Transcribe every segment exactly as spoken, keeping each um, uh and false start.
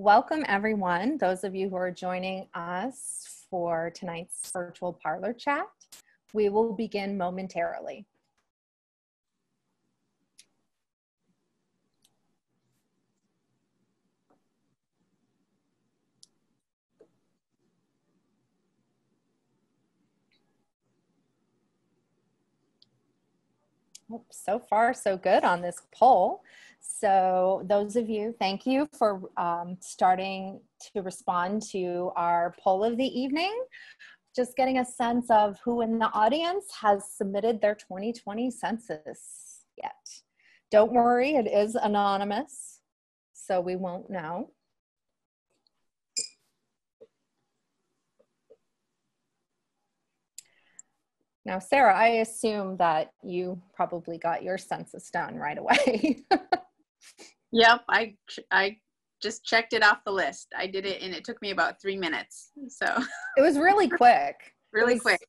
Welcome everyone, those of you who are joining us for tonight's virtual parlor chat. We will begin momentarily. So far, so good on this poll. So those of you, thank you for um, starting to respond to our poll of the evening. Just getting a sense of who in the audience has submitted their twenty twenty census yet. Don't worry, it is anonymous, so we won't know. Now, Sarah, I assume that you probably got your census done right away. Yep, I, I just checked it off the list. I did it and it took me about three minutes, so. It was really quick. Really was, quick.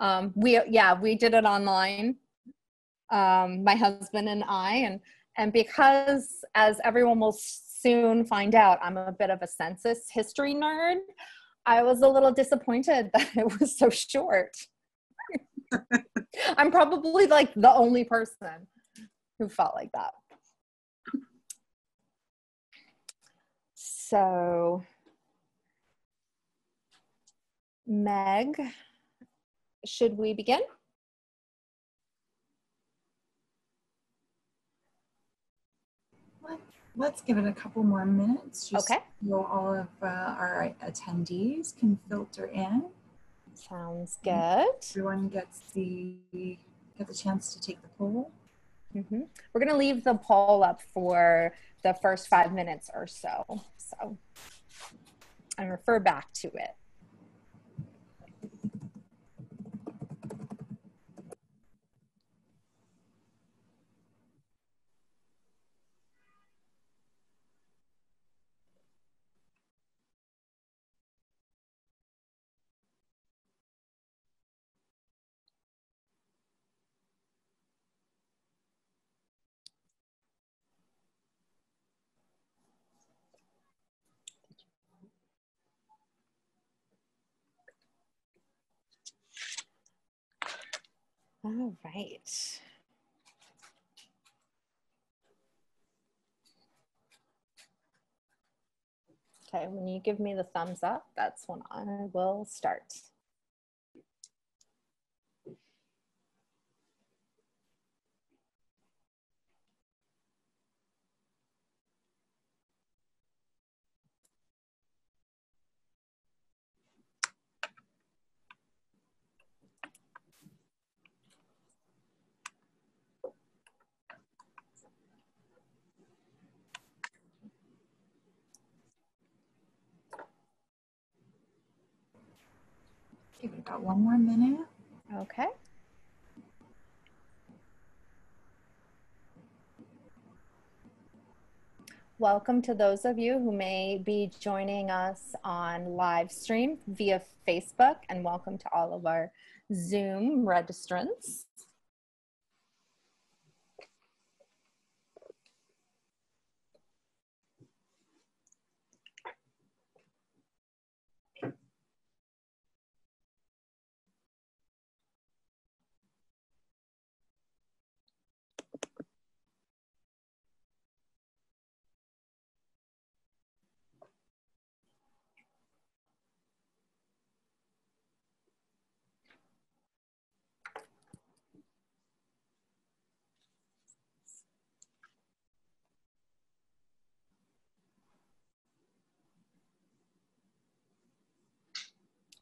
Um, we, yeah, we did it online, um, my husband and I, and, and because, as everyone will soon find out, I'm a bit of a census history nerd, I was a little disappointed that it was so short. I'm probably like the only person who felt like that. So, Meg, should we begin? Let's give it a couple more minutes. Just okay. So all of uh, our attendees can filter in. Sounds good. Everyone gets the get the chance to take the poll. Mm-hmm. We're going to leave the poll up for the first five minutes or so, so and refer back to it. All right. Okay, when you give me the thumbs up, that's when I will start. We've got one more minute. Okay. Welcome to those of you who may be joining us on live stream via Facebook, and welcome to all of our Zoom registrants.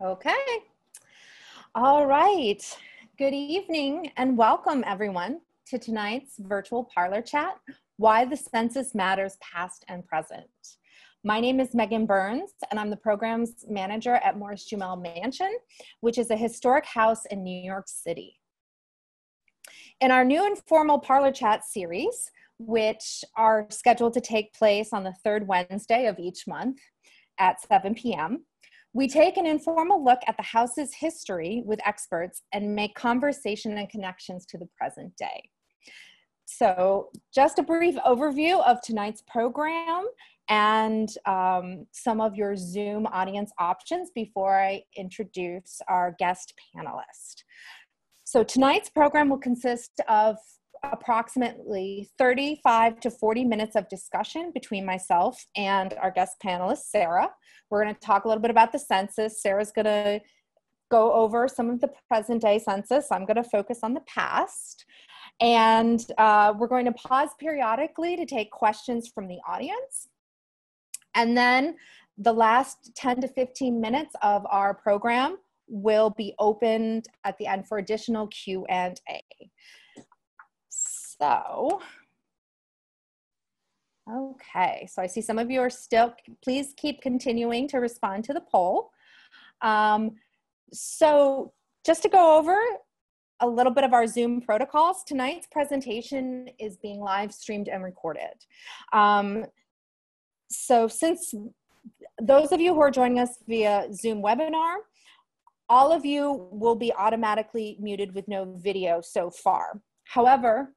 Okay. All right. Good evening and welcome everyone to tonight's virtual parlor chat, Why the Census Matters Past and Present. My name is Megan Byrnes and I'm the programs manager at Morris-Jumel Mansion, which is a historic house in New York City. In our new informal parlor chat series, which are scheduled to take place on the third Wednesday of each month at seven p m, we take an informal look at the house's history with experts and make conversation and connections to the present day. So just a brief overview of tonight's program and um, some of your Zoom audience options before I introduce our guest panelist. So tonight's program will consist of approximately thirty-five to forty minutes of discussion between myself and our guest panelist, Sarah. We're going to talk a little bit about the census. Sarah's going to go over some of the present day census. I'm going to focus on the past. And uh, we're going to pause periodically to take questions from the audience. And then the last ten to fifteen minutes of our program will be opened at the end for additional Q and A. So, okay, so I see some of you are still, please keep continuing to respond to the poll. Um, so just to go over a little bit of our Zoom protocols, tonight's presentation is being live streamed and recorded. Um, so since those of you who are joining us via Zoom webinar, all of you will be automatically muted with no video so far. However,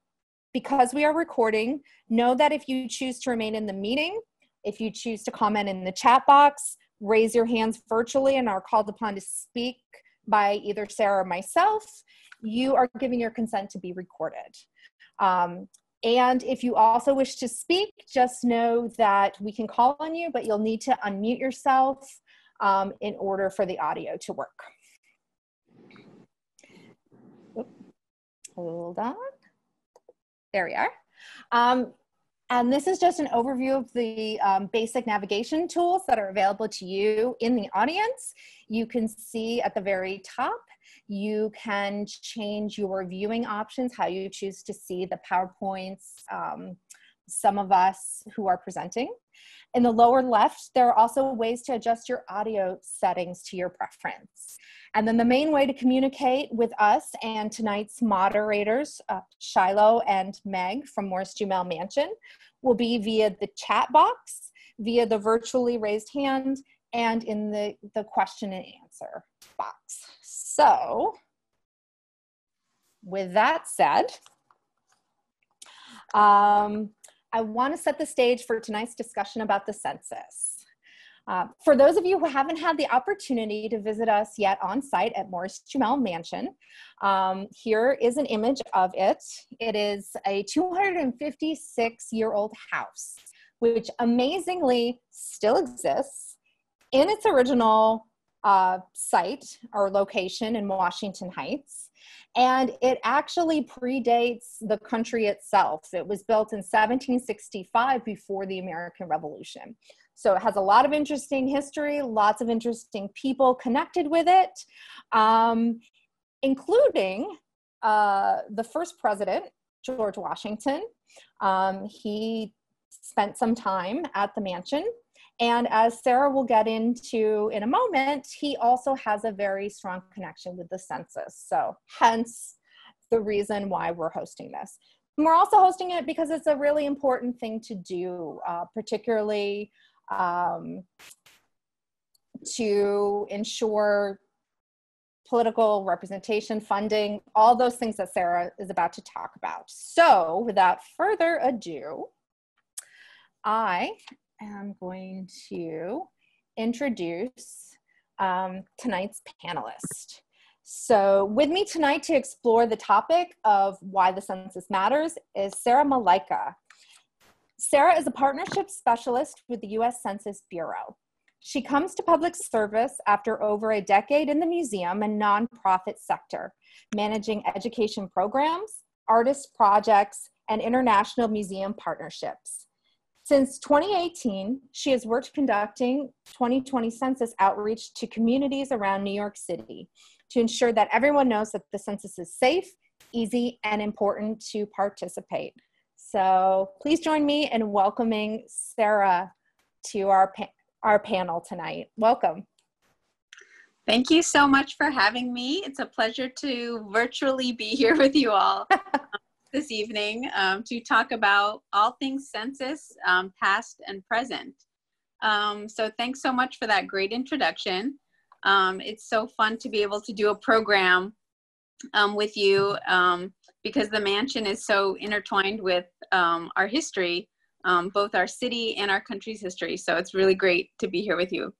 because we are recording, know that if you choose to remain in the meeting, if you choose to comment in the chat box, raise your hands virtually and are called upon to speak by either Sarah or myself, you are giving your consent to be recorded. Um, and if you also wish to speak, just know that we can call on you, but you'll need to unmute yourself um, in order for the audio to work. Hold on. There we are. Um, and this is just an overview of the um, basic navigation tools that are available to you in the audience. You can see at the very top, you can change your viewing options, how you choose to see the PowerPoints, um, some of us who are presenting. In the lower left, there are also ways to adjust your audio settings to your preference. And then the main way to communicate with us and tonight's moderators, uh, Shiloh and Meg from Morris-Jumel Mansion, will be via the chat box, via the virtually raised hand, and in the, the question and answer box. So, with that said, um, I want to set the stage for tonight's discussion about the census. Uh, for those of you who haven't had the opportunity to visit us yet on site at Morris-Jumel Mansion, um, here is an image of it. It is a two hundred fifty-six year old house, which amazingly still exists in its original uh, site or location in Washington Heights. And it actually predates the country itself. It was built in seventeen sixty-five before the American Revolution. So it has a lot of interesting history, lots of interesting people connected with it, um, including uh, the first president, George Washington. Um, he spent some time at the mansion. And as Sarah will get into in a moment, he also has a very strong connection with the census. So hence the reason why we're hosting this. And we're also hosting it because it's a really important thing to do, uh, particularly um, to ensure political representation, funding, all those things that Sarah is about to talk about. So without further ado, I I'm going to introduce um, tonight's panelist. So with me tonight to explore the topic of why the census matters is Sarah Malaika. Sarah is a partnership specialist with the U S Census Bureau. She comes to public service after over a decade in the museum and nonprofit sector, managing education programs, artist projects, and international museum partnerships. Since twenty eighteen, she has worked conducting twenty twenty census outreach to communities around New York City to ensure that everyone knows that the census is safe, easy, and important to participate. So please join me in welcoming Sarah to our, pa our panel tonight. Welcome. Thank you so much for having me. It's a pleasure to virtually be here with you all. This evening um, to talk about all things census, um, past and present. Um, so thanks so much for that great introduction. Um, it's so fun to be able to do a program um, with you um, because the mansion is so intertwined with um, our history um, both our city and our country's history. So it's really great to be here with you.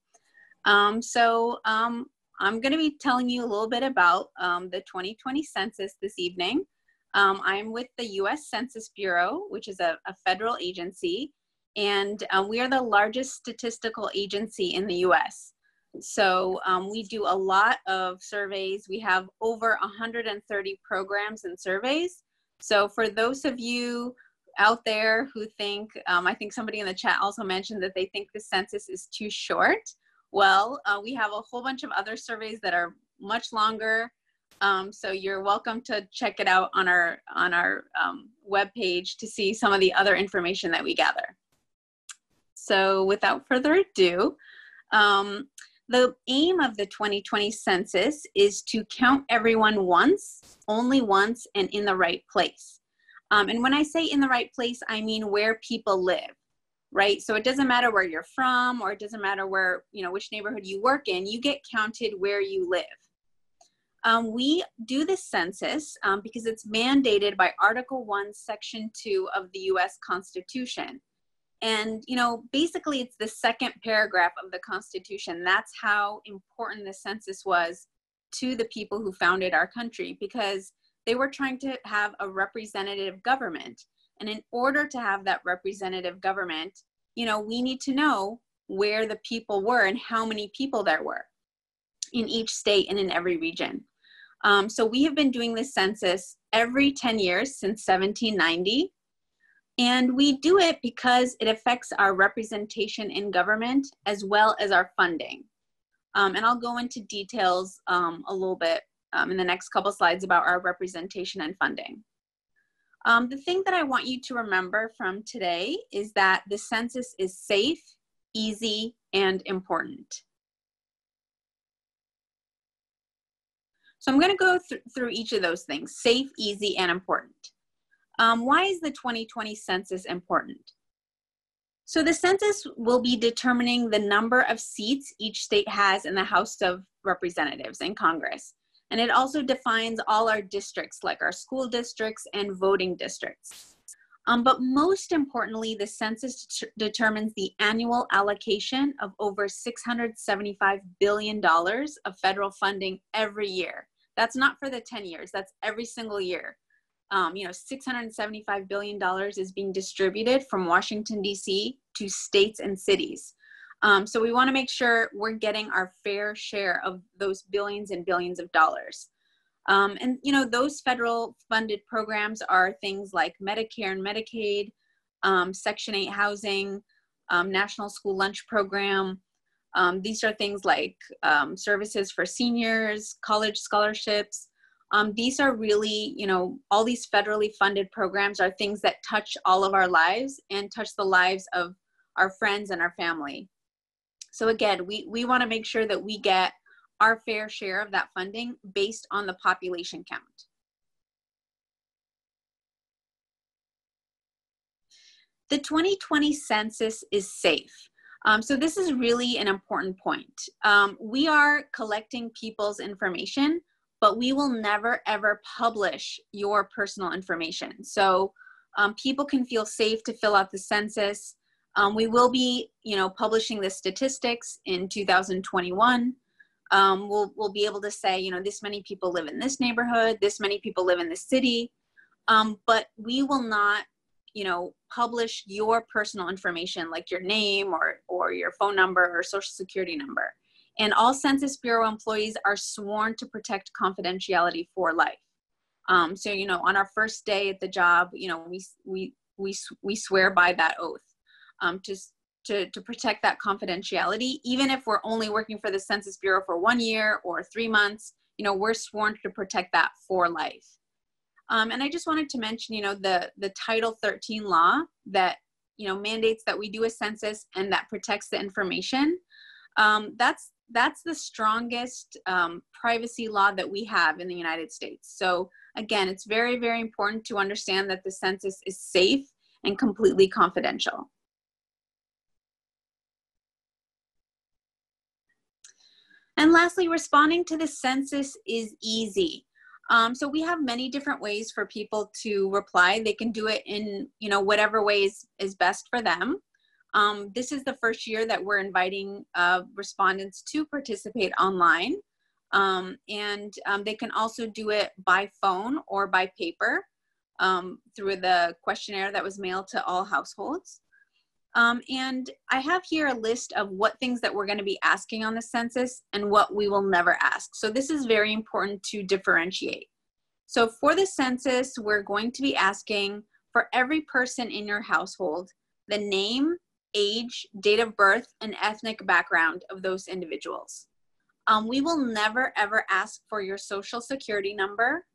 Um, so um, I'm going to be telling you a little bit about um, the twenty twenty census this evening. Um, I'm with the U S Census Bureau, which is a, a federal agency, and uh, we are the largest statistical agency in the U S. So um, we do a lot of surveys. We have over one hundred thirty programs and surveys. So for those of you out there who think, um, I think somebody in the chat also mentioned that they think the census is too short. Well, uh, we have a whole bunch of other surveys that are much longer. Um, so you're welcome to check it out on our, on our um, webpage to see some of the other information that we gather. So without further ado, um, the aim of the twenty twenty census is to count everyone once, only once, and in the right place. Um, and when I say in the right place, I mean where people live, right? So it doesn't matter where you're from, or it doesn't matter where, you know, which neighborhood you work in, you get counted where you live. Um, we do this census um, because it's mandated by Article one, Section two of the U S Constitution. And, you know, basically it's the second paragraph of the Constitution. That's how important the census was to the people who founded our country, because they were trying to have a representative government. And in order to have that representative government, you know, we need to know where the people were and how many people there were in each state and in every region. Um, so we have been doing this census every ten years since seventeen ninety. And we do it because it affects our representation in government as well as our funding. Um, and I'll go into details um, a little bit um, in the next couple slides about our representation and funding. Um, the thing that I want you to remember from today is that the census is safe, easy, and important. So I'm gonna go th- through each of those things: safe, easy, and important. Um, why is the twenty twenty census important? So the census will be determining the number of seats each state has in the House of Representatives in Congress. And it also defines all our districts, like our school districts and voting districts. Um, but most importantly, the census det- determines the annual allocation of over six hundred seventy-five billion dollars of federal funding every year. That's not for the ten years, that's every single year. Um, you know, six hundred seventy-five billion dollars is being distributed from Washington, D C to states and cities. Um, so we want to make sure we're getting our fair share of those billions and billions of dollars. Um, and, you know, those federal funded programs are things like Medicare and Medicaid, um, Section eight housing, um, National School Lunch Program. Um, these are things like um, services for seniors, college scholarships. Um, these are really, you know, all these federally funded programs are things that touch all of our lives and touch the lives of our friends and our family. So again, we, we want to make sure that we get our fair share of that funding based on the population count. The twenty twenty census is safe. Um, so this is really an important point. Um, we are collecting people's information, but we will never ever publish your personal information. So um, people can feel safe to fill out the census. Um, we will be, you know, publishing the statistics in two thousand twenty-one. Um, we'll, we'll be able to say, you know, this many people live in this neighborhood, this many people live in this city, um, but we will not, you know, publish your personal information like your name or, or your phone number or social security number. And all Census Bureau employees are sworn to protect confidentiality for life. Um, so, you know, on our first day at the job, you know, we, we, we, we swear by that oath um, to, to, to protect that confidentiality. Even if we're only working for the Census Bureau for one year or three months, you know, we're sworn to protect that for life. Um, and I just wanted to mention, you know, the, the Title thirteen law that, you know, mandates that we do a census and that protects the information. Um, that's, that's the strongest um, privacy law that we have in the United States. So again, it's very, very important to understand that the census is safe and completely confidential. And lastly, responding to the census is easy. Um, so we have many different ways for people to reply. They can do it in, you know, whatever ways is best for them. Um, this is the first year that we're inviting uh, respondents to participate online. Um, and um, they can also do it by phone or by paper um, through the questionnaire that was mailed to all households. Um, and I have here a list of what things that we're going to be asking on the census and what we will never ask. So this is very important to differentiate. So for the census, we're going to be asking for every person in your household, the name, age, date of birth, and ethnic background of those individuals. Um, we will never ever ask for your social security number.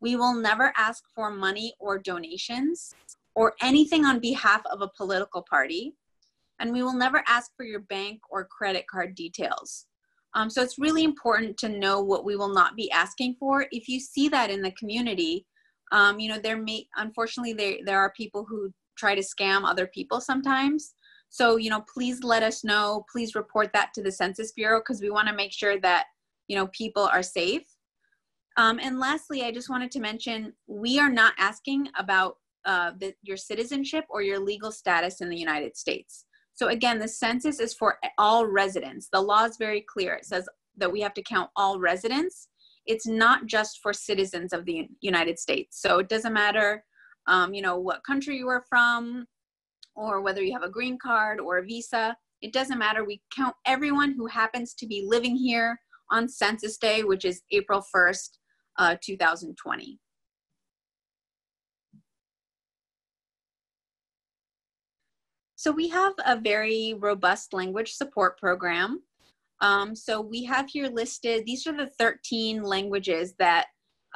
We will never ask for money or donations, or anything on behalf of a political party. And we will never ask for your bank or credit card details. Um, so it's really important to know what we will not be asking for. If you see that in the community, um, you know, there may, unfortunately, there, there are people who try to scam other people sometimes. So, you know, please let us know, please report that to the Census Bureau, because we wanna make sure that, you know, people are safe. Um, and lastly, I just wanted to mention, we are not asking about Uh, the, your citizenship or your legal status in the United States. So again, the census is for all residents. The law is very clear. It says that we have to count all residents. It's not just for citizens of the United States. So it doesn't matter, um, you know, what country you are from, or whether you have a green card or a visa. It doesn't matter. We count everyone who happens to be living here on Census Day, which is April first, uh, two thousand twenty. So we have a very robust language support program. Um, so we have here listed, these are the thirteen languages that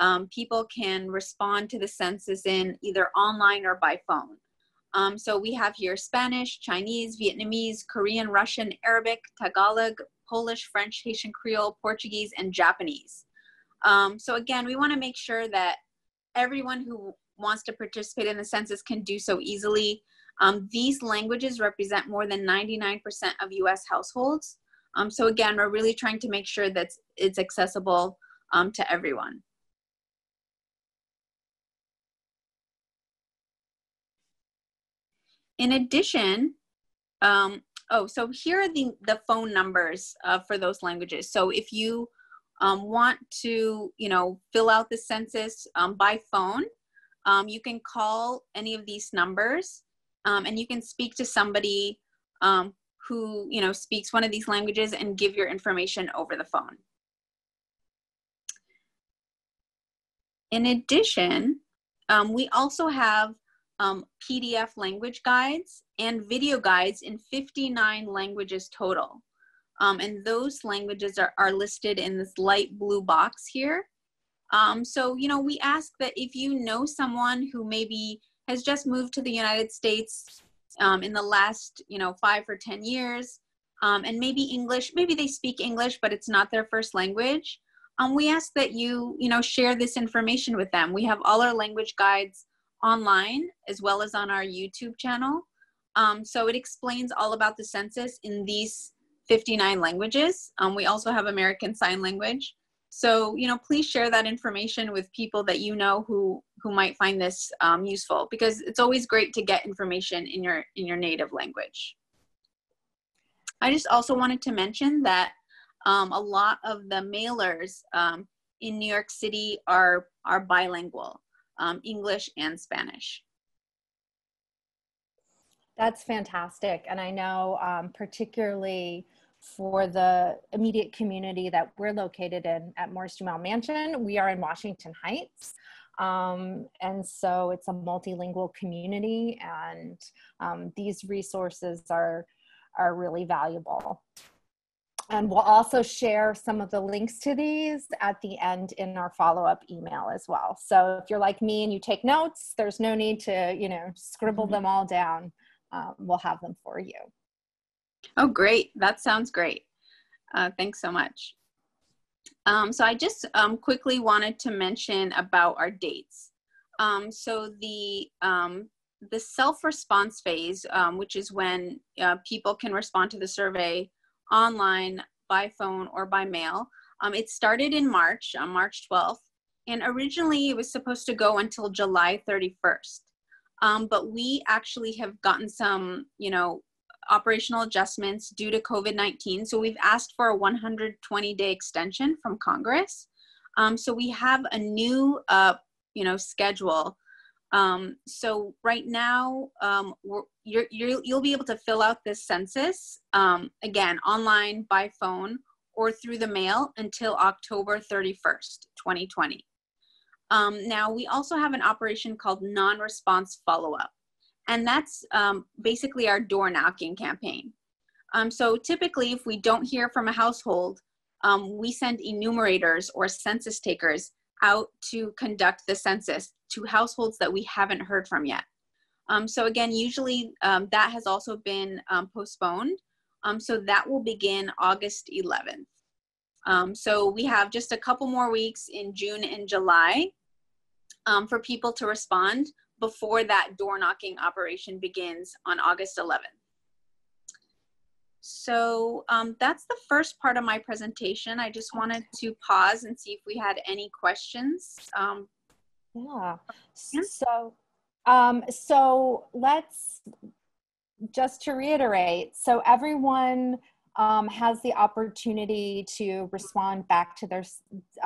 um, people can respond to the census in, either online or by phone. Um, so we have here Spanish, Chinese, Vietnamese, Korean, Russian, Arabic, Tagalog, Polish, French, Haitian Creole, Portuguese, and Japanese. Um, so again, we wanna make sure that everyone who wants to participate in the census can do so easily. Um, these languages represent more than ninety-nine percent of U S households. Um, so again, we're really trying to make sure that it's accessible um, to everyone. In addition, um, oh, so here are the, the phone numbers uh, for those languages. So if you um, want to, you know, fill out the census um, by phone, um, you can call any of these numbers. Um, and you can speak to somebody um, who, you know, speaks one of these languages and give your information over the phone. In addition, um, we also have um, P D F language guides and video guides in fifty-nine languages total. Um, and those languages are, are listed in this light blue box here. Um, so, you know, we ask that if you know someone who maybe has just moved to the United States um, in the last, you know, five or ten years, um, and maybe English, maybe they speak English, but it's not their first language. Um, we ask that you, you know, share this information with them. We have all our language guides online, as well as on our YouTube channel. Um, so it explains all about the census in these fifty-nine languages. Um, we also have American Sign Language. So, you know, please share that information with people that you know who, who might find this um, useful, because it's always great to get information in your, in your native language. I just also wanted to mention that um, a lot of the mailers um, in New York City are, are bilingual, um, English and Spanish. That's fantastic. And I know um, particularly for the immediate community that we're located in at Morris-Jumel Mansion. We are in Washington Heights. Um, and so it's a multilingual community, and um, these resources are, are really valuable. And we'll also share some of the links to these at the end in our follow-up email as well. So if you're like me and you take notes, there's no need to, you know, scribble mm-hmm. them all down. Um, we'll have them for you. Oh, great. That sounds great. Uh, thanks so much. Um, so I just um, quickly wanted to mention about our dates. Um, so the, um, the self-response phase, um, which is when uh, people can respond to the survey online, by phone, or by mail. Um, it started in March, on March twelfth. And originally it was supposed to go until July thirty-first. Um, but we actually have gotten some, you know, operational adjustments due to COVID nineteen. So we've asked for a one hundred twenty day extension from Congress. Um, so we have a new, uh, you know, schedule. Um, so right now, um, we're, you're, you're, you'll be able to fill out this census, um, again, online, by phone, or through the mail until October thirty-first, twenty twenty. Um, now, we also have an operation called non-response follow-up, and that's um, basically our door knocking campaign. Um, so typically, if we don't hear from a household, um, we send enumerators or census takers out to conduct the census to households that we haven't heard from yet. Um, so again, usually um, that has also been um, postponed. Um, so that will begin August eleventh. Um, so we have just a couple more weeks in June and July um, for people to respond before that door knocking operation begins on August eleventh. So um, that's the first part of my presentation. I just wanted to pause and see if we had any questions. Um, yeah, so, um, so let's, just to reiterate, so everyone um, has the opportunity to respond back to their,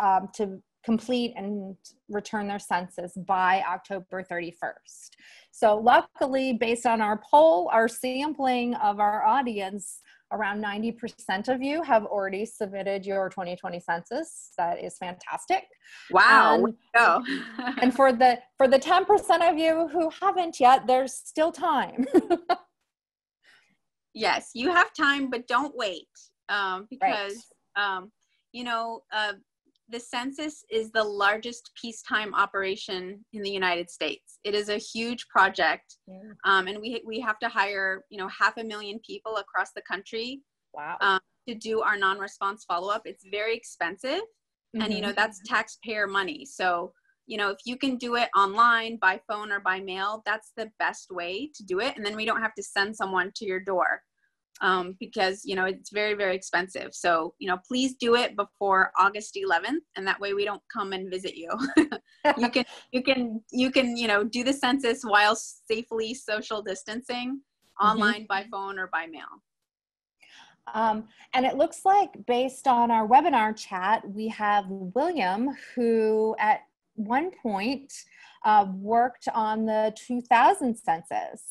um, to complete and return their census by October thirty-first. So luckily, based on our poll, our sampling of our audience, around ninety percent of you have already submitted your twenty twenty census. That is fantastic. Wow. And, oh. and for the for the ten percent of you who haven't yet, there's still time. Yes, you have time, but don't wait um, because, right. um, you know, uh, the census is the largest peacetime operation in the United States. It is a huge project. Yeah. Um, and we, we have to hire, you know, half a million people across the country. Wow. um, to do our non-response follow-up. It's very expensive. Mm-hmm. And, you know, that's taxpayer money. So, you know, if you can do it online, by phone, or by mail, that's the best way to do it. And then we don't have to send someone to your door. Um, because, you know, it's very, very expensive. So, you know, please do it before August eleventh. And that way we don't come and visit you. you can, you can, you can, you know, do the census while safely social distancing online, mm-hmm. by phone, or by mail. Um, and it looks like based on our webinar chat, we have William, who at one point uh, worked on the two thousand census.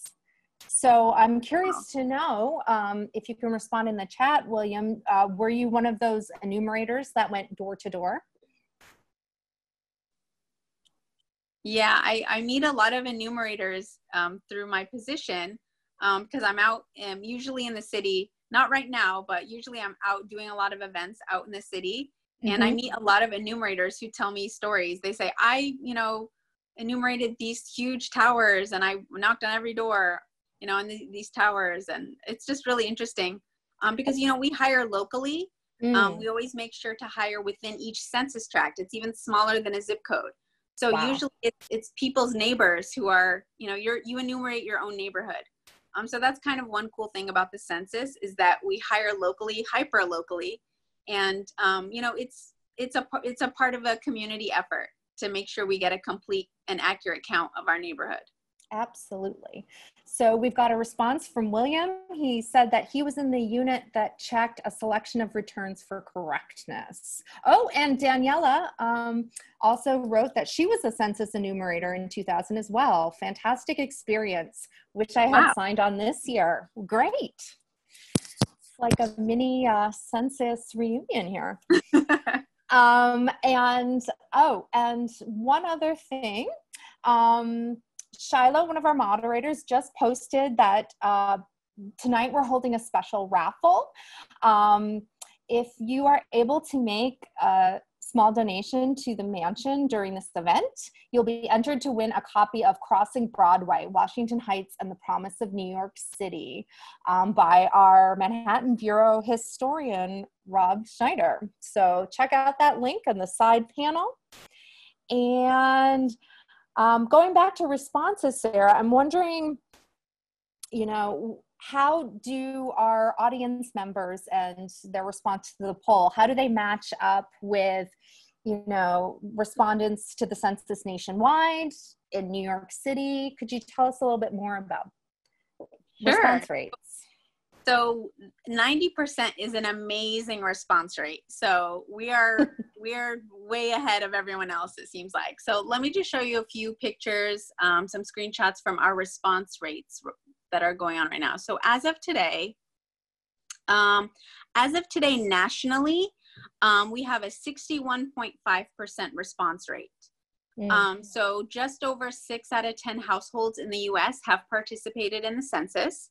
So I'm curious to know um, if you can respond in the chat, William, uh, were you one of those enumerators that went door to door? Yeah, I, I meet a lot of enumerators um, through my position because um, I'm out um, usually in the city, not right now, but usually I'm out doing a lot of events out in the city. Mm-hmm. And I meet a lot of enumerators who tell me stories. They say, I, you know, enumerated these huge towers and I knocked on every door, you know, in the, these towers. And it's just really interesting um, because, you know, we hire locally. Mm. Um, we always make sure to hire within each census tract. It's even smaller than a zip code. So wow. usually it's, it's people's neighbors who are, you know, you're, you enumerate your own neighborhood. Um, so that's kind of one cool thing about the census is that we hire locally, hyper locally. And, um, you know, it's, it's, a, it's a part of a community effort to make sure we get a complete and accurate count of our neighborhood. Absolutely. So we've got a response from William. He said that he was in the unit that checked a selection of returns for correctness. Oh, and Daniela um, also wrote that she was a census enumerator in two thousand as well. Fantastic experience, which I wow. had signed on this year. Great. It's like a mini uh, census reunion here. um, and, oh, and one other thing. Um, Shiloh, one of our moderators, just posted that uh, tonight we're holding a special raffle. Um, if you are able to make a small donation to the mansion during this event, you'll be entered to win a copy of Crossing Broadway, Washington Heights and the Promise of New York City um, by our Manhattan Bureau historian, Rob Schneider. So check out that link on the side panel. And Um, going back to responses, Sarah, I'm wondering, you know, how do our audience members and their response to the poll, how do they match up with, you know, respondents to the census nationwide in New York City. Could you tell us a little bit more about Sure. response rates? So ninety percent is an amazing response rate. So we are, we're way ahead of everyone else, it seems like. So let me just show you a few pictures, um, some screenshots from our response rates that are going on right now. So as of today, um, as of today nationally, um, we have a sixty-one point five percent response rate. Mm. Um, so just over six out of ten households in the U S have participated in the census.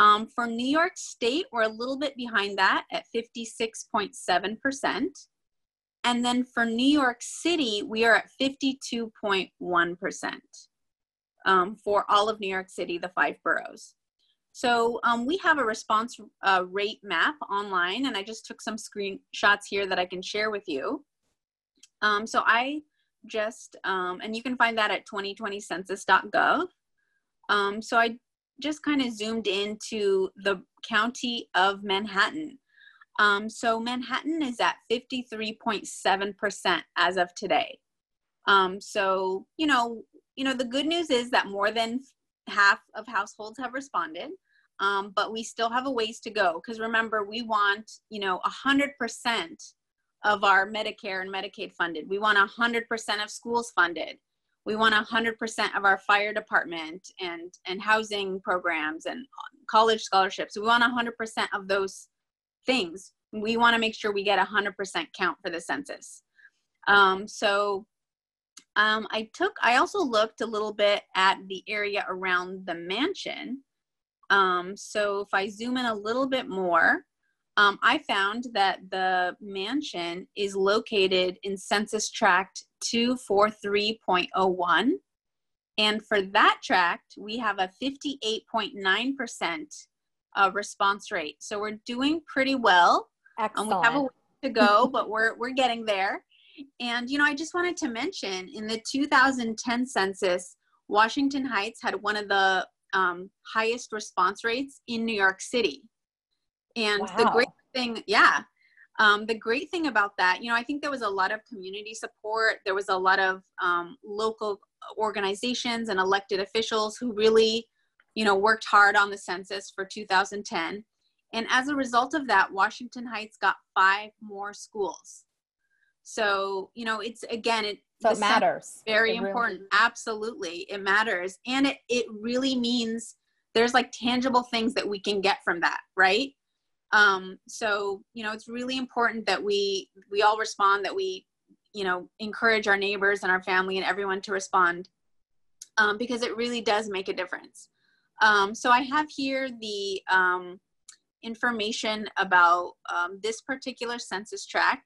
Um, for New York State, we're a little bit behind that at fifty-six point seven percent. And then for New York City, we are at fifty-two point one percent um, for all of New York City, the five boroughs. So um, we have a response uh, rate map online, and I just took some screenshots here that I can share with you. Um, so I just, um, and you can find that at twenty twenty census dot gov. Um, so I just kind of zoomed into the county of Manhattan. Um, so Manhattan is at fifty-three point seven percent as of today. Um, so, you know, you know, the good news is that more than half of households have responded, um, but we still have a ways to go. Because remember, we want, you know, one hundred percent of our Medicare and Medicaid funded. We want one hundred percent of schools funded. We want one hundred percent of our fire department and, and housing programs and college scholarships. We want one hundred percent of those things. We want to make sure we get one hundred percent count for the census. Um, so um, I took, I also looked a little bit at the area around the mansion. Um, so if I zoom in a little bit more, um, I found that the mansion is located in census tract two forty-three point oh one. And for that tract, we have a fifty-eight point nine percent uh, response rate. So we're doing pretty well. Excellent. Um, we have a way to go, but we're, we're getting there. And, you know, I just wanted to mention in the two thousand ten census, Washington Heights had one of the um, highest response rates in New York City. And wow. the great thing, yeah. Um, the great thing about that, you know, I think there was a lot of community support. There was a lot of um, local organizations and elected officials who really, you know, worked hard on the census for two thousand ten. And as a result of that, Washington Heights got five more schools. So, you know, it's, again, it, so it matters. Very important. Really Absolutely. It matters. And it, it really means there's like tangible things that we can get from that, right? Um, so, you know, it's really important that we, we all respond, that we, you know, encourage our neighbors and our family and everyone to respond, um, because it really does make a difference. Um, so I have here the, um, information about, um, this particular census tract.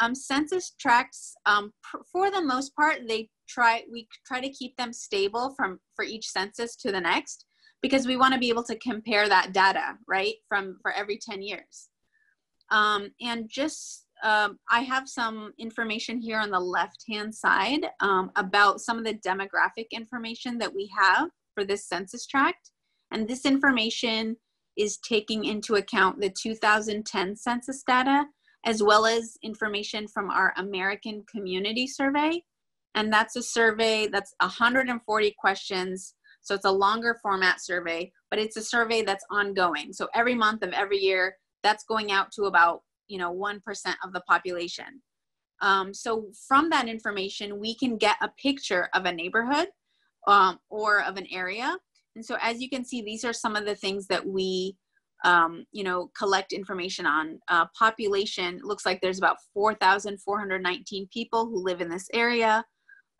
Um, census tracts, um, for the most part, they try, we try to keep them stable from, for each census to the next, because we want to be able to compare that data, right, from for every ten years. Um, and just, um, I have some information here on the left-hand side um, about some of the demographic information that we have for this census tract. And this information is taking into account the two thousand ten census data, as well as information from our American Community Survey. And that's a survey that's one hundred forty questions. So it's a longer format survey, but it's a survey that's ongoing. So every month of every year, that's going out to about, you know, one percent of the population. Um, so from that information, we can get a picture of a neighborhood um, or of an area. And so as you can see, these are some of the things that we, um, you know, collect information on. Uh, population, it looks like there's about four thousand four hundred nineteen people who live in this area.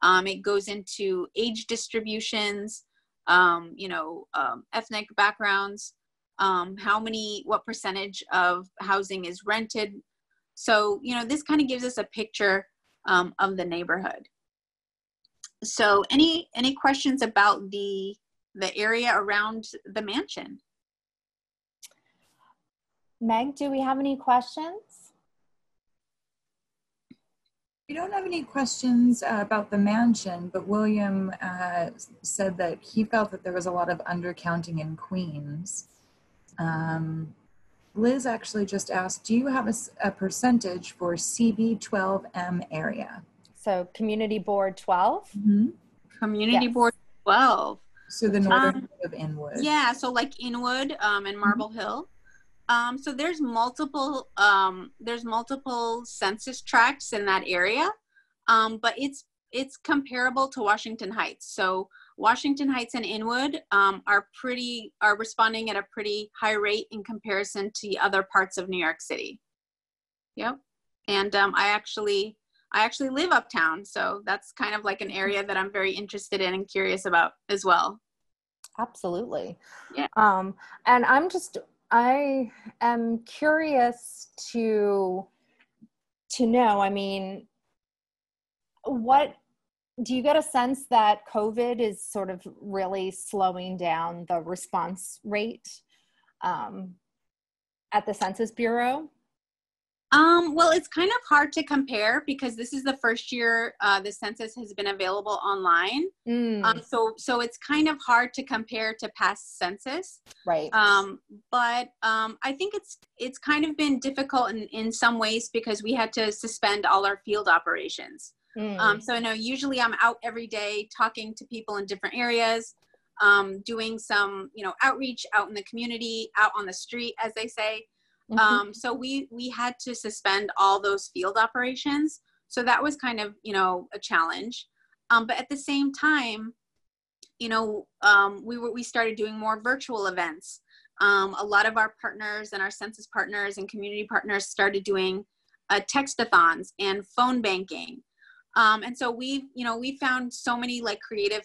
Um, it goes into age distributions. Um, you know, um, ethnic backgrounds, um, how many, what percentage of housing is rented. So, you know, this kind of gives us a picture um, of the neighborhood. So any, any questions about the, the area around the mansion? Meg, do we have any questions? We don't have any questions uh, about the mansion, but William uh, said that he felt that there was a lot of undercounting in Queens. Um, Liz actually just asked, do you have a, a percentage for C B twelve M area? So Community Board twelve? Mm-hmm. Community yes. Board twelve. So the northern um, of Inwood. Yeah, so like Inwood um, and Marble mm-hmm. Hill. Um, so there's multiple, um, there's multiple census tracts in that area, um, but it's, it's comparable to Washington Heights. So Washington Heights and Inwood um, are pretty, are responding at a pretty high rate in comparison to other parts of New York City. Yep. And um, I actually, I actually live uptown. So that's kind of like an area that I'm very interested in and curious about as well. Absolutely. Yeah. Um, and I'm just, I am curious to, to know, I mean, what, do you get a sense that COVID is sort of really slowing down the response rate um, at the Census Bureau? Um, well, it's kind of hard to compare because this is the first year uh, the census has been available online. Mm. Um, so, so it's kind of hard to compare to past census. Right. Um, but um, I think it's it's kind of been difficult in, in some ways because we had to suspend all our field operations. Mm. Um, so I know usually I'm out every day talking to people in different areas, um, doing some, you know, outreach out in the community, out on the street, as they say. Mm-hmm. Um, so we, we had to suspend all those field operations. So that was kind of, you know, a challenge. Um, but at the same time, you know, um, we were, we started doing more virtual events. Um, a lot of our partners and our census partners and community partners started doing uh, text-a-thons and phone banking. Um, and so we've, you know, we found so many like creative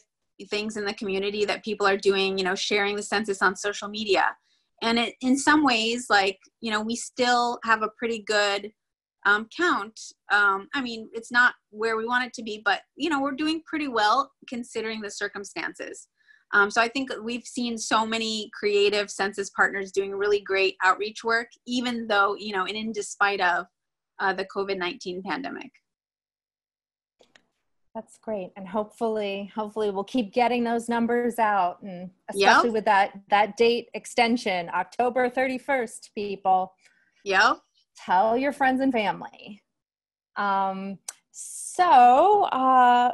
things in the community that people are doing, you know, sharing the census on social media. And it, in some ways, like, you know, we still have a pretty good um, count. Um, I mean, it's not where we want it to be, but, you know, we're doing pretty well considering the circumstances. Um, so I think we've seen so many creative census partners doing really great outreach work, even though, you know, and in despite of uh, the COVID nineteen pandemic. That's great. And hopefully, hopefully we'll keep getting those numbers out, and especially yep. with that, that date extension, October thirty-first, people. Yep. Tell your friends and family. Um, so uh,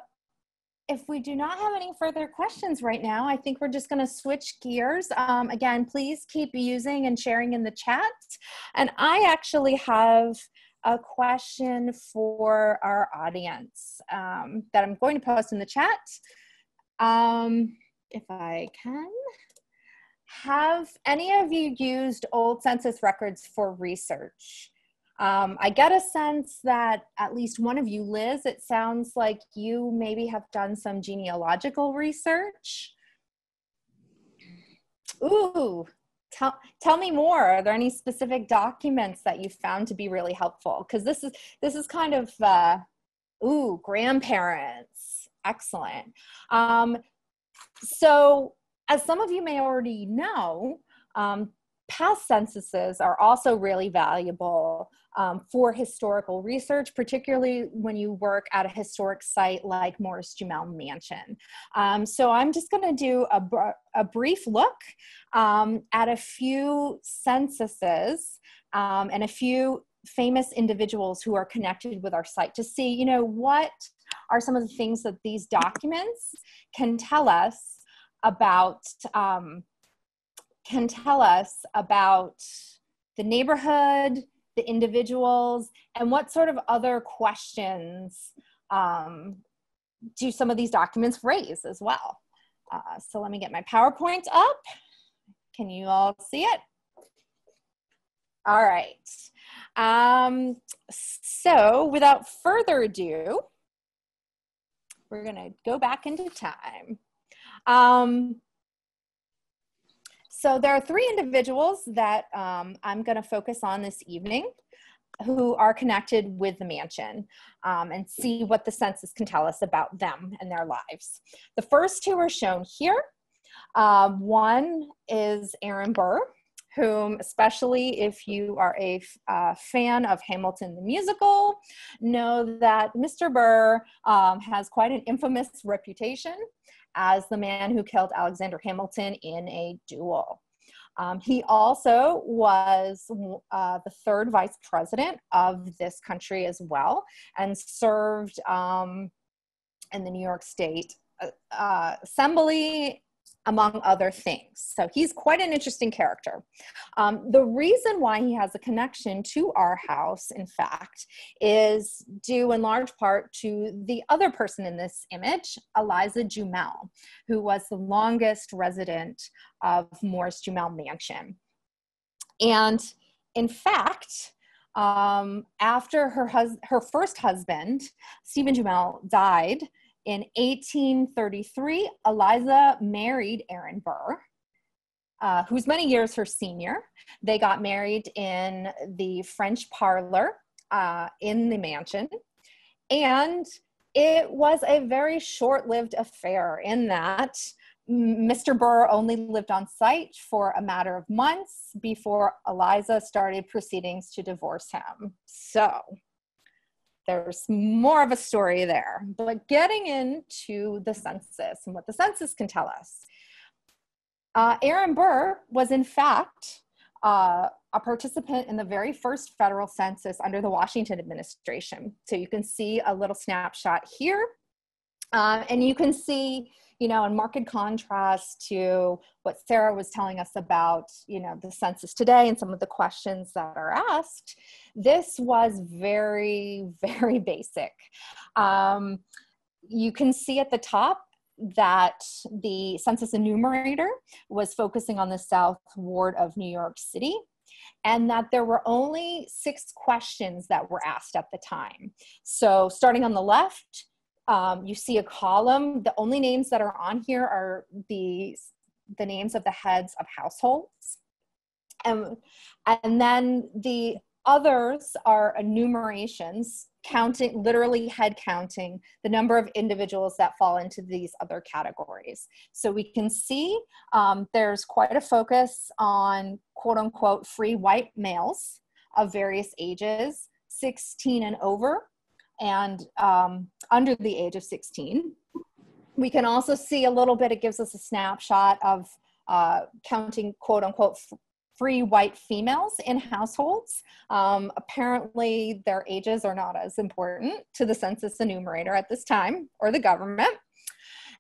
if we do not have any further questions right now, I think we're just going to switch gears. Um, again, please keep using and sharing in the chat. And I actually have a question for our audience um, that I'm going to post in the chat. Um, if I can. Have any of you used old census records for research? Um, I get a sense that at least one of you, Liz, it sounds like you maybe have done some genealogical research. Ooh. Tell, tell me more. Are there any specific documents that you found to be really helpful? Because this is this is kind of, uh, ooh, grandparents. Excellent. Um, so as some of you may already know, um, past censuses are also really valuable um, for historical research, particularly when you work at a historic site like Morris-Jumel Mansion. Um, so I'm just going to do a, a brief look um, at a few censuses um, and a few famous individuals who are connected with our site to see, you know, what are some of the things that these documents can tell us about um, can tell us about the neighborhood, the individuals, and what sort of other questions um, do some of these documents raise as well. Uh, so let me get my PowerPoint up. Can you all see it? All right. Um, so without further ado, we're gonna go back into time. Um, So there are three individuals that um, I'm going to focus on this evening who are connected with the mansion um, and see what the census can tell us about them and their lives. The first two are shown here. Um, one is Aaron Burr, whom, especially if you are a uh, fan of Hamilton the musical, know that Mister Burr um, has quite an infamous reputation as the man who killed Alexander Hamilton in a duel. Um, he also was uh, the third vice president of this country as well, and served um, in the New York State uh, Assembly, among other things. So he's quite an interesting character. Um, the reason why he has a connection to our house, in fact, is due in large part to the other person in this image, Eliza Jumel, who was the longest resident of Morris-Jumel Mansion. And in fact, um, after her, hus her first husband, Stephen Jumel, died, in eighteen thirty-three, Eliza married Aaron Burr, uh, who's many years her senior. They got married in the French parlor uh, in the mansion. And it was a very short-lived affair in that Mister Burr only lived on site for a matter of months before Eliza started proceedings to divorce him. So there's more of a story there, but getting into the census and what the census can tell us. Uh, Aaron Burr was in fact uh, a participant in the very first federal census under the Washington administration. So you can see a little snapshot here, um, and you can see, you know, in marked contrast to what Sarah was telling us about, you know, the census today and some of the questions that are asked, this was very, very basic. Um, you can see at the top that the census enumerator was focusing on the South Ward of New York City, and that there were only six questions that were asked at the time. So starting on the left, Um, you see a column. The only names that are on here are the, the names of the heads of households. Um, and then the others are enumerations, counting, literally head counting, the number of individuals that fall into these other categories. So we can see um, there's quite a focus on quote unquote free white males of various ages, sixteen and over, and um, under the age of sixteen. We can also see a little bit, it gives us a snapshot of uh, counting quote unquote free white females in households. Um, apparently their ages are not as important to the census enumerator at this time or the government.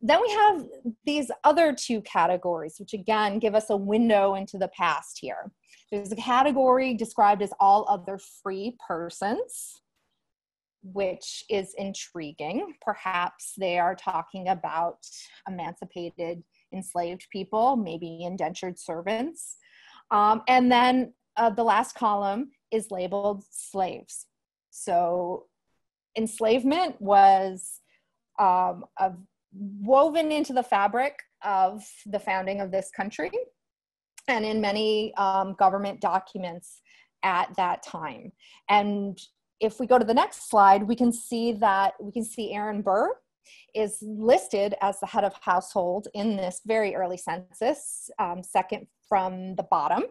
Then we have these other two categories, which again give us a window into the past here. There's a category described as all other free persons, which is intriguing. Perhaps they are talking about emancipated enslaved people, maybe indentured servants. Um, and then uh, the last column is labeled slaves. So enslavement was um, a, woven into the fabric of the founding of this country and in many um, government documents at that time. And if we go to the next slide, we can see that we can see Aaron Burr is listed as the head of household in this very early census, um, second from the bottom.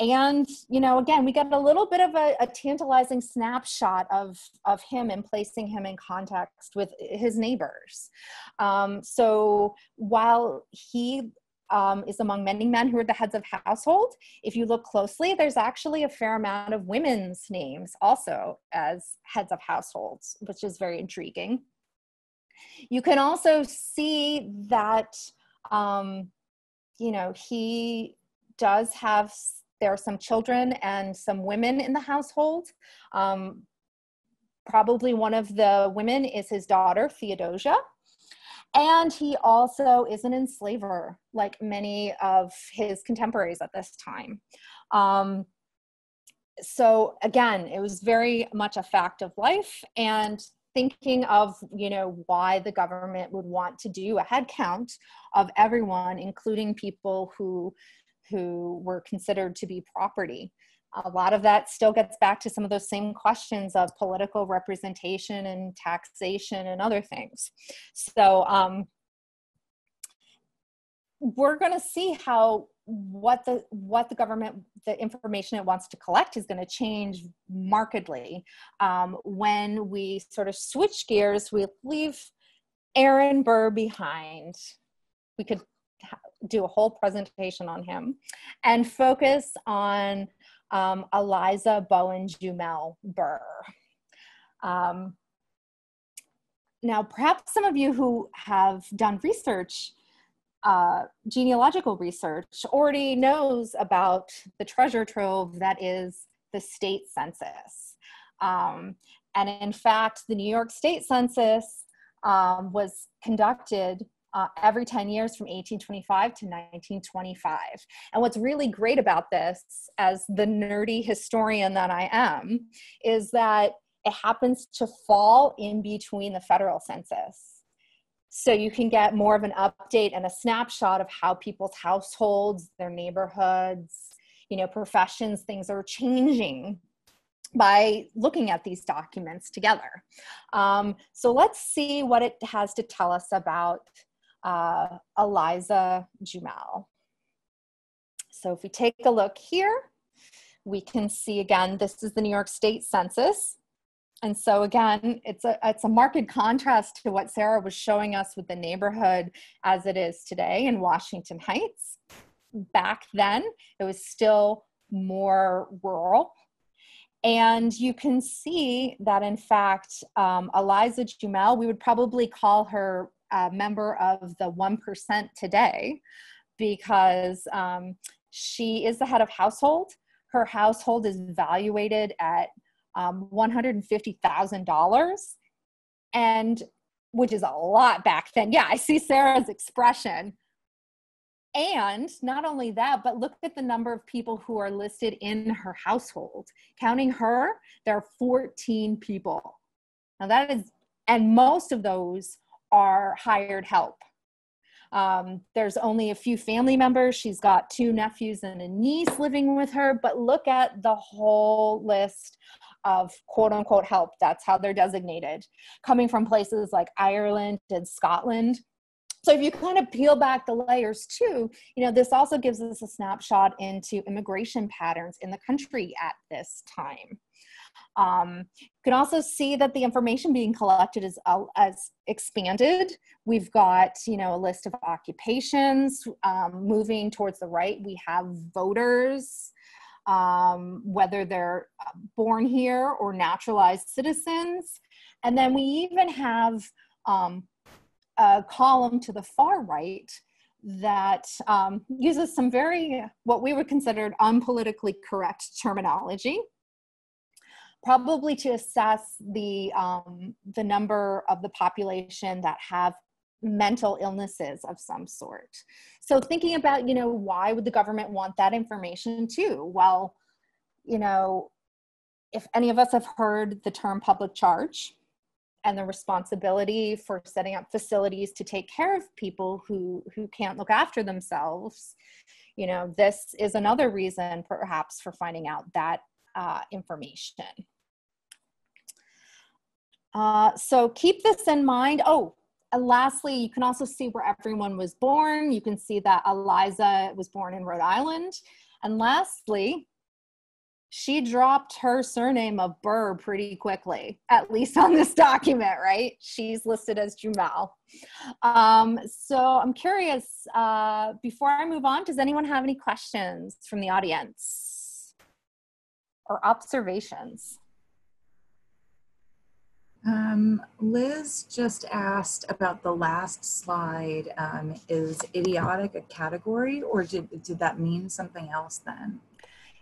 And, you know, again, we got a little bit of a, a tantalizing snapshot of, of him and placing him in context with his neighbors. Um, so while he Um, is among many men who are the heads of household, if you look closely, there's actually a fair amount of women's names also as heads of households, which is very intriguing. You can also see that, um, you know, he does have, there are some children and some women in the household. Um, probably one of the women is his daughter, Theodosia. And he also is an enslaver, like many of his contemporaries at this time. Um, so again, it was very much a fact of life, and thinking of, you know, why the government would want to do a head count of everyone, including people who, who were considered to be property. A lot of that still gets back to some of those same questions of political representation and taxation and other things. So um, we're going to see how what the, what the government, the information it wants to collect is going to change markedly. Um, when we sort of switch gears, we leave Aaron Burr behind. We could do a whole presentation on him and focus on um, Eliza Jumel Burr. Um, now, perhaps some of you who have done research, uh, genealogical research, already knows about the treasure trove that is the state census. Um, and in fact, the New York State Census um, was conducted Uh, every ten years from eighteen twenty-five to nineteen twenty-five. And what's really great about this, as the nerdy historian that I am, is that it happens to fall in between the federal census. So you can get more of an update and a snapshot of how people's households, their neighborhoods, you know, professions, things are changing by looking at these documents together. Um, so let's see what it has to tell us about Uh, Eliza Jumel. So if we take a look here, we can see again, this is the New York State Census. And so again, it's a, it's a marked contrast to what Sarah was showing us with the neighborhood as it is today in Washington Heights. Back then, it was still more rural. And you can see that in fact, um, Eliza Jumel, we would probably call her a member of the one percent today, because um, she is the head of household. Her household is valuated at um, one hundred fifty thousand dollars, and which is a lot back then. Yeah, I see Sarah's expression. And not only that, but look at the number of people who are listed in her household. Counting her, there are fourteen people. Now that is, and most of those are hired help. Um, there's only a few family members. She's got two nephews and a niece living with her, but look at the whole list of quote unquote help. That's how they're designated, coming from places like Ireland and Scotland. So if you kind of peel back the layers too, you know, this also gives us a snapshot into immigration patterns in the country at this time. Um, you can also see that the information being collected is uh, as expanded. We've got, you know, a list of occupations. Um, moving towards the right, we have voters, um, whether they're born here or naturalized citizens. And then we even have um, a column to the far right that um, uses some very, what we would consider unpolitically correct terminology, probably to assess the, um, the number of the population that have mental illnesses of some sort. So thinking about, you know, why would the government want that information too? Well, you know, if any of us have heard the term public charge and the responsibility for setting up facilities to take care of people who, who can't look after themselves, you know, this is another reason perhaps for finding out that Uh, information. Uh, so keep this in mind. Oh, and lastly, you can also see where everyone was born. You can see that Eliza was born in Rhode Island. And lastly, she dropped her surname of Burr pretty quickly, at least on this document, right? She's listed as Jumel. Um, so I'm curious, uh, before I move on, does anyone have any questions from the audience or observations? Um, Liz just asked about the last slide. Um, is idiotic a category, or did, did that mean something else then?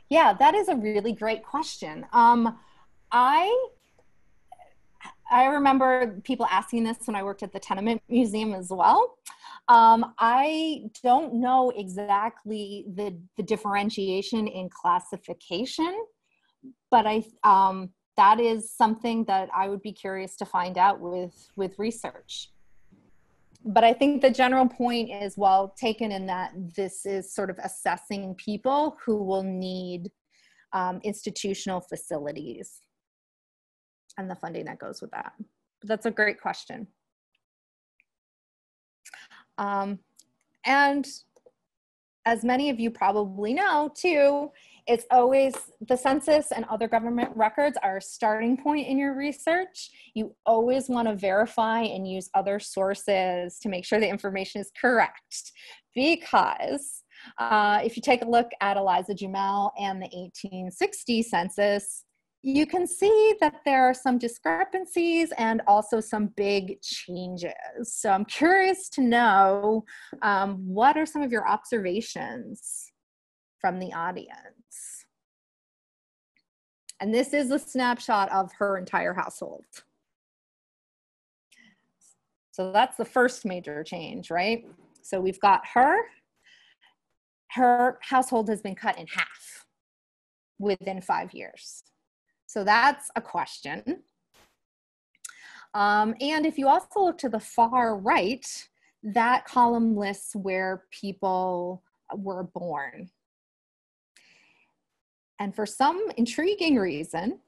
Yeah, that is a really great question. Um, I, I remember people asking this when I worked at the Tenement Museum as well. Um, I don't know exactly the, the differentiation in classification, but I, um, that is something that I would be curious to find out with, with research. But I think the general point is well taken in that this is sort of assessing people who will need um, institutional facilities and the funding that goes with that. But that's a great question. Um, and as many of you probably know too, it's always the census and other government records are a starting point in your research. You always want to verify and use other sources to make sure the information is correct, because uh, if you take a look at Eliza Jumel and the eighteen sixty census, you can see that there are some discrepancies and also some big changes. So I'm curious to know, um, what are some of your observations from the audience? And this is a snapshot of her entire household. So that's the first major change, right? So we've got her. Her household has been cut in half within five years. So that's a question. Um, and if you also look to the far right, that column lists where people were born. And for some intriguing reason,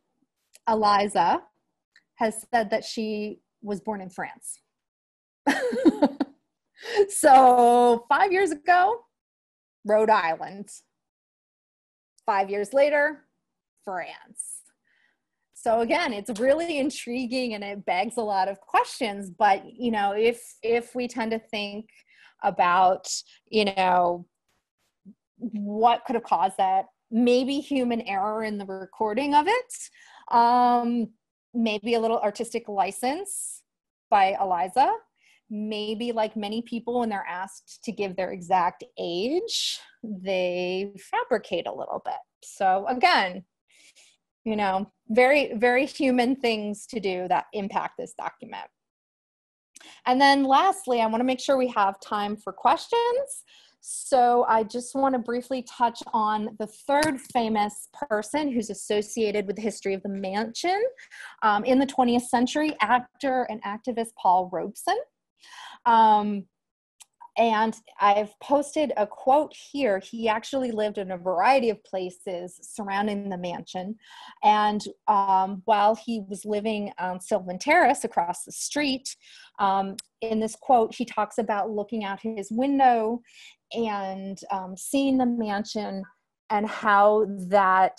Eliza has said that she was born in France. So five years ago, Rhode Island. Five years later, France. So again, it's really intriguing and it begs a lot of questions. But, you know, if, if we tend to think about, you know, what could have caused that, maybe human error in the recording of it, um, maybe a little artistic license by Eliza, maybe like many people when they're asked to give their exact age, they fabricate a little bit. So again, you know, very, very human things to do that impact this document. And then lastly, I want to make sure we have time for questions. So I just want to briefly touch on the third famous person who's associated with the history of the mansion um, in the twentieth century, actor and activist Paul Robeson. Um, and I've posted a quote here. He actually lived in a variety of places surrounding the mansion. And um, while he was living on Sylvan Terrace across the street, um, in this quote, he talks about looking out his window and um, seeing the mansion and how that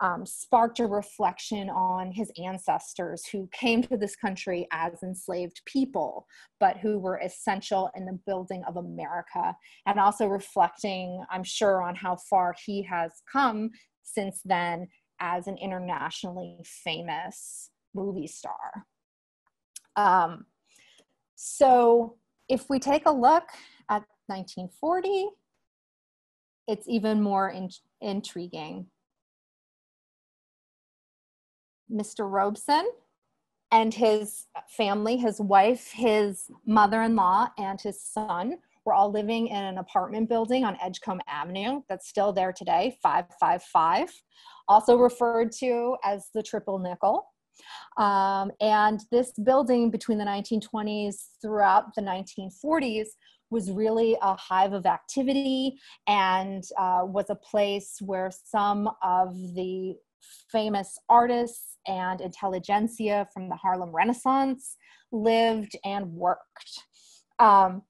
um, sparked a reflection on his ancestors who came to this country as enslaved people, but who were essential in the building of America, and also reflecting, I'm sure, on how far he has come since then as an internationally famous movie star. Um, so if we take a look at nineteen forty, it's even more in intriguing. Mister Robeson and his family, his wife, his mother-in-law, and his son were all living in an apartment building on Edgecombe Avenue that's still there today, five five five, also referred to as the Triple Nickel. Um, and this building between the nineteen twenties throughout the nineteen forties was really a hive of activity and uh, was a place where some of the famous artists and intelligentsia from the Harlem Renaissance lived and worked. Um,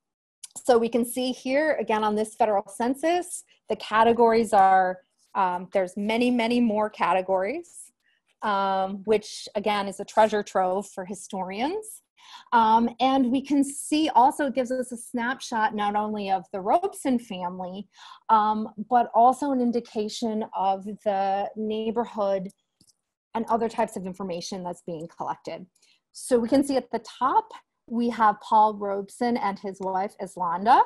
so we can see here, again, on this federal census, the categories are, um, there's many, many more categories, um, which again is a treasure trove for historians. Um, and we can see also it gives us a snapshot not only of the Robeson family, um, but also an indication of the neighborhood and other types of information that's being collected. So we can see at the top, we have Paul Robeson and his wife, Islanda.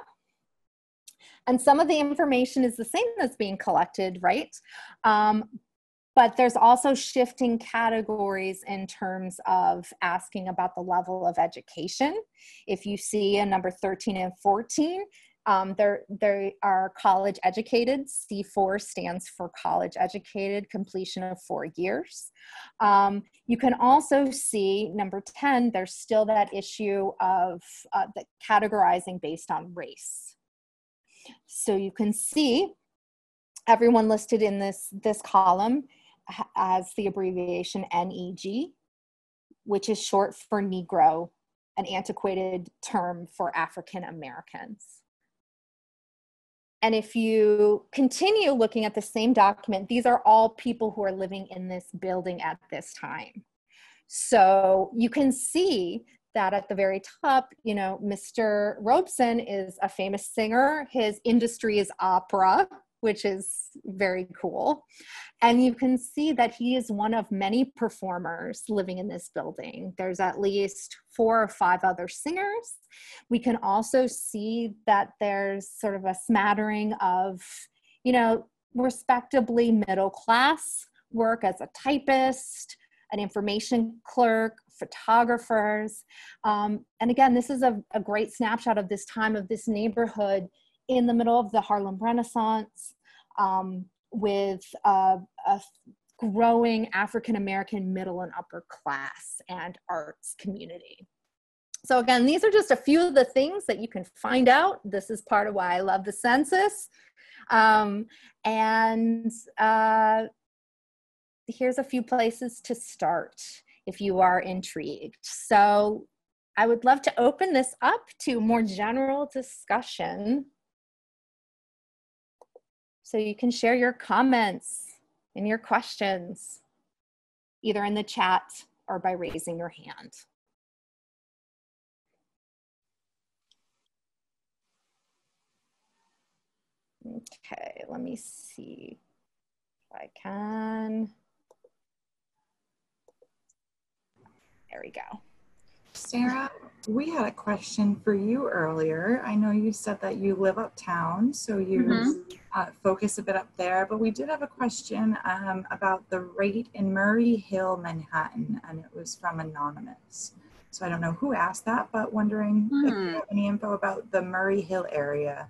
And some of the information is the same that's being collected, right? Um, But there's also shifting categories in terms of asking about the level of education. If you see in number thirteen and fourteen, um, there, there are college educated. C four stands for college educated, completion of four years. Um, you can also see number ten, there's still that issue of uh, the categorizing based on race. So you can see everyone listed in this, this column as the abbreviation N E G, which is short for Negro, an antiquated term for African Americans. And if you continue looking at the same document, these are all people who are living in this building at this time. So you can see that at the very top, you know, Mister Robeson is a famous singer. His industry is opera, which is very cool. And you can see that he is one of many performers living in this building. There's at least four or five other singers. We can also see that there's sort of a smattering of, you know, respectably middle class work as a typist, an information clerk, photographers. Um, and again, this is a, a great snapshot of this time, of this neighborhood in the middle of the Harlem Renaissance, um, with a, a growing African-American middle and upper class and arts community. So again, these are just a few of the things that you can find out. This is part of why I love the census. Um, and uh, here's a few places to start if you are intrigued. So I would love to open this up to more general discussion. So you can share your comments and your questions, either in the chat or by raising your hand. Okay, let me see if I can. There we go. Sarah, we had a question for you earlier. I know you said that you live uptown, so you mm-hmm. uh, focus a bit up there, but we did have a question um, about the rate in Murray Hill, Manhattan, and it was from Anonymous. So I don't know who asked that, but wondering mm-hmm. if you have any info about the Murray Hill area.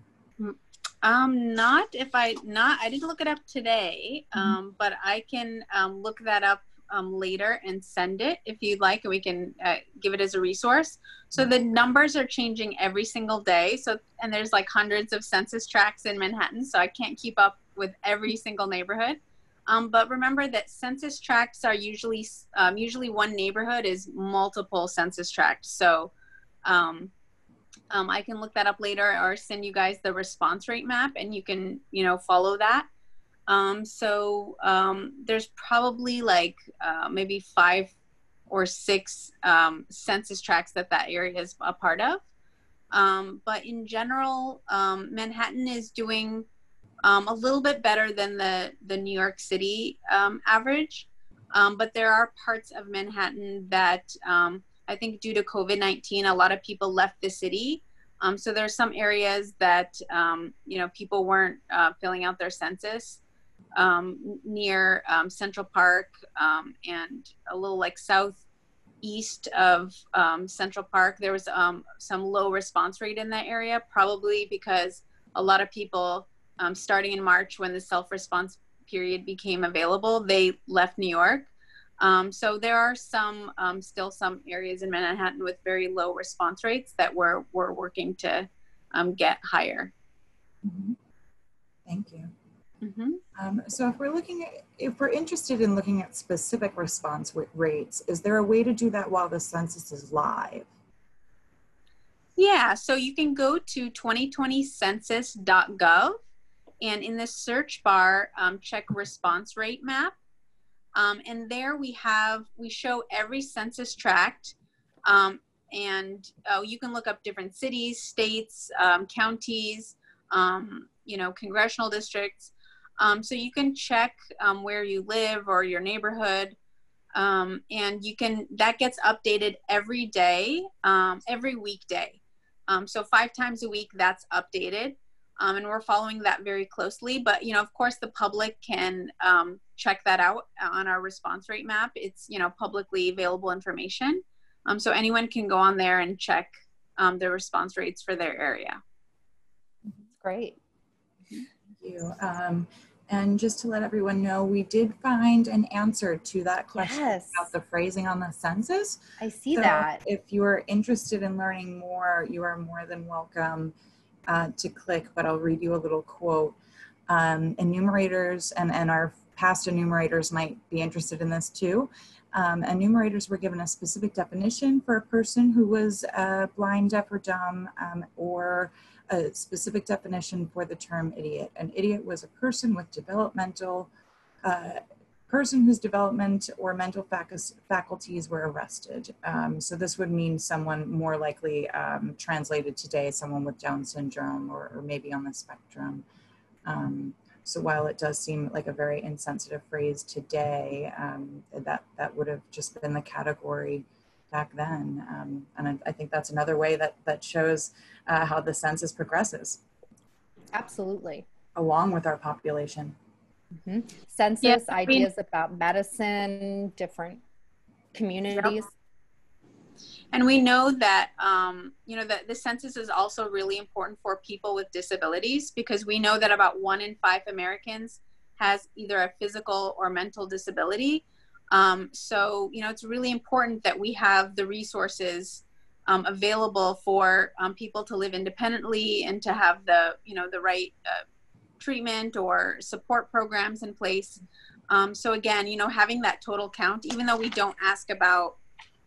Um, not if I, not, I didn't look it up today, um, mm-hmm. but I can um, look that up Um, later and send it if you'd like, and we can uh, give it as a resource. So the numbers are changing every single day. So, and there's like hundreds of census tracts in Manhattan, so I can't keep up with every single neighborhood. Um, but remember that census tracts are usually, um, usually one neighborhood is multiple census tracts. So um, um, I can look that up later or send you guys the response rate map, and you can, you know, follow that. Um, so, um, there's probably like, uh, maybe five or six, um, census tracts that that area is a part of. Um, but in general, um, Manhattan is doing, um, a little bit better than the, the New York City, um, average. Um, but there are parts of Manhattan that, um, I think due to COVID nineteen, a lot of people left the city. Um, so there's some areas that, um, you know, people weren't, uh, filling out their census. Um, near um, Central Park um, and a little like southeast of um, Central Park, there was um, some low response rate in that area, probably because a lot of people um, starting in March, when the self-response period became available, they left New York. Um, so there are some um, still some areas in Manhattan with very low response rates that we're, we're working to um, get higher. Mm-hmm. Thank you. Mm-hmm. um, so if we're looking at, if we're interested in looking at specific response rates, is there a way to do that while the census is live? Yeah, so you can go to twenty twenty census dot gov, and in the search bar, um, check response rate map. Um, and there we have, we show every census tract, um, and oh, you can look up different cities, states, um, counties, um, you know, congressional districts. Um, so you can check um, where you live or your neighborhood, um, and you can, that gets updated every day, um, every weekday. Um, so five times a week that's updated, um, and we're following that very closely. But, you know, of course the public can um, check that out on our response rate map. It's, you know, publicly available information. Um, so anyone can go on there and check um, the response rates for their area. Great. You. Um, and just to let everyone know, we did find an answer to that question yes. about the phrasing on the census. I see so that. If you are interested in learning more, you are more than welcome uh, to click, but I'll read you a little quote. Um, enumerators, and, and our past enumerators might be interested in this too. Um, enumerators were given a specific definition for a person who was uh, blind, deaf, or dumb, um, or a specific definition for the term idiot. An idiot was a person with developmental uh, person whose development or mental fac faculties were arrested. Um, so this would mean someone more likely um, translated today, someone with Down syndrome or, or maybe on the spectrum. Um, so while it does seem like a very insensitive phrase today, um, that, that would have just been the category back then. Um, and I, I think that's another way that, that shows uh, how the census progresses. Absolutely. Along with our population. Mm-hmm. Census, yes, I mean, ideas about medicine, different communities. Yep. And we know that, um, you know, that the census is also really important for people with disabilities, because we know that about one in five Americans has either a physical or mental disability. Um, so, you know, it's really important that we have the resources um, available for um, people to live independently and to have the, you know, the right uh, treatment or support programs in place. Um, so again, you know, having that total count, even though we don't ask about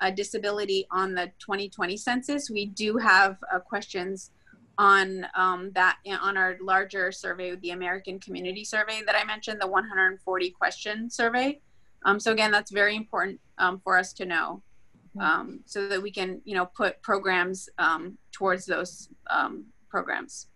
a disability on the twenty twenty census, we do have uh, questions on um, that on our larger survey, the American Community Survey that I mentioned, the one hundred forty question survey. Um, so again, that's very important um, for us to know, um, so that we can, you know, put programs um, towards those um, programs.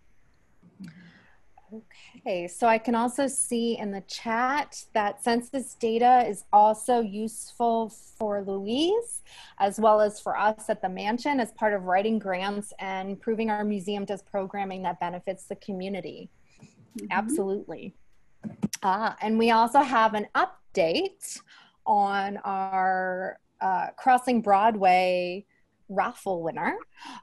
Okay, so I can also see in the chat that census data is also useful for Louise, as well as for us at the mansion, as part of writing grants and proving our museum does programming that benefits the community. Mm-hmm. Absolutely. Ah, and we also have an update on our uh, Crossing Broadway raffle winner,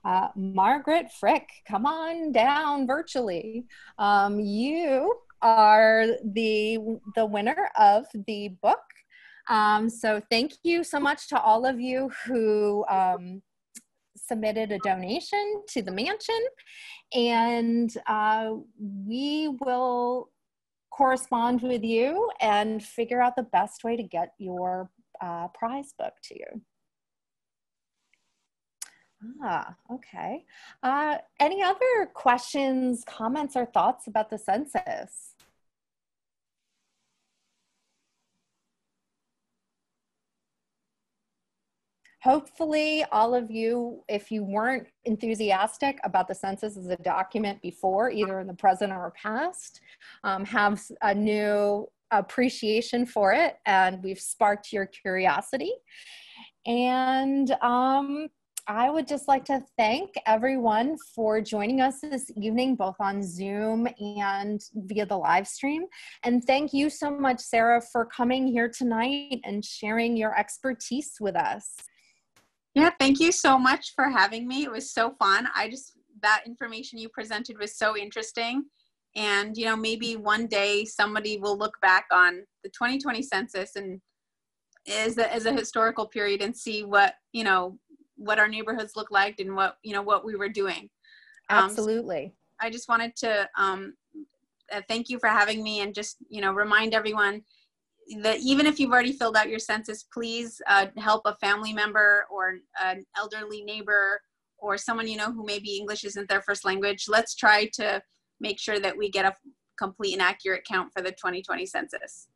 uh, Margaret Frick. Come on down virtually. Um, you are the, the winner of the book. Um, so thank you so much to all of you who um, submitted a donation to the mansion. And uh, we will correspond with you and figure out the best way to get your uh, prize book to you. Ah, okay. Uh, any other questions, comments, or thoughts about the census? Hopefully all of you, if you weren't enthusiastic about the census as a document before, either in the present or past, um, have a new appreciation for it, and we've sparked your curiosity. And um, I would just like to thank everyone for joining us this evening, both on Zoom and via the live stream. And thank you so much, Sarah, for coming here tonight and sharing your expertise with us. Yeah, thank you so much for having me. It was so fun. I just, that information you presented was so interesting. And, you know, maybe one day somebody will look back on the twenty twenty census and as a, as a historical period and see what, you know, what our neighborhoods look like and what, you know, what we were doing. Um, Absolutely. So I just wanted to um, uh, thank you for having me, and just, you know, remind everyone that even if you've already filled out your census, please uh, help a family member or an elderly neighbor or someone, you know, who maybe English isn't their first language. Let's try to make sure that we get a complete and accurate count for the twenty twenty census.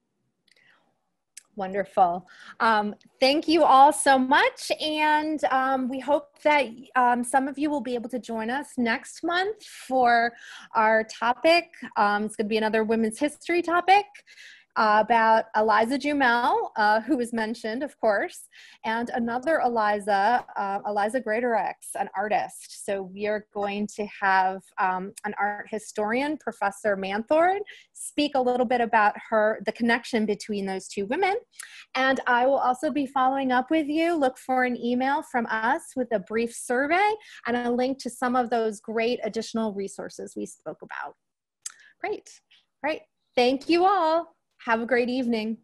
Wonderful. Um, thank you all so much. And um, we hope that um, some of you will be able to join us next month for our topic. Um, it's going to be another women's history topic uh, about Eliza Jumel, uh, who was mentioned, of course, and another Eliza, uh, Eliza Greatorex, an artist. So we are going to have um, an art historian, Professor Manthorne, speak a little bit about her, the connection between those two women. And I will also be following up with you. Look for an email from us with a brief survey and a link to some of those great additional resources we spoke about. Great. All right. Thank you all. Have a great evening.